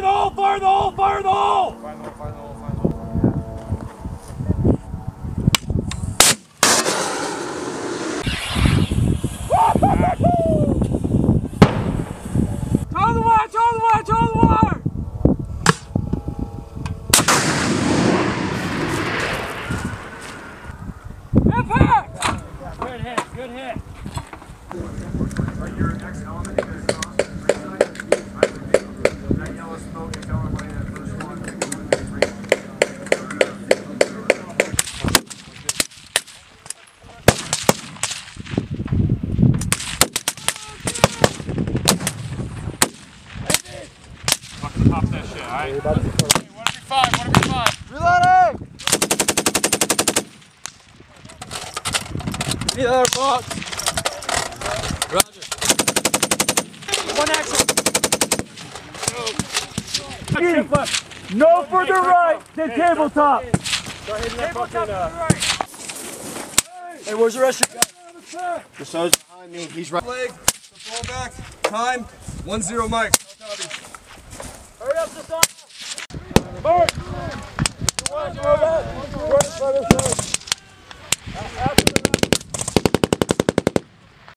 Fire the hole! Fire the hole! Fire the hole! Fire the hole! Fire the hole! Fire the hole! Throw the wire! Throw the wire! Throw the wire! Good hit, good hit. But your next element is that yellow smoke is going away that first one. Fucking pop that shit, alright? Hey, 1 of 5, 1 of 5. Reloading! Need another box. Roger. 1 axle. No further right than tabletop. Tabletop to the right. Hey, where's the rest of you guys? The son's behind me. He's right. Leg, the ball back. Time, 1-0 Mike. Hurry up, the dog.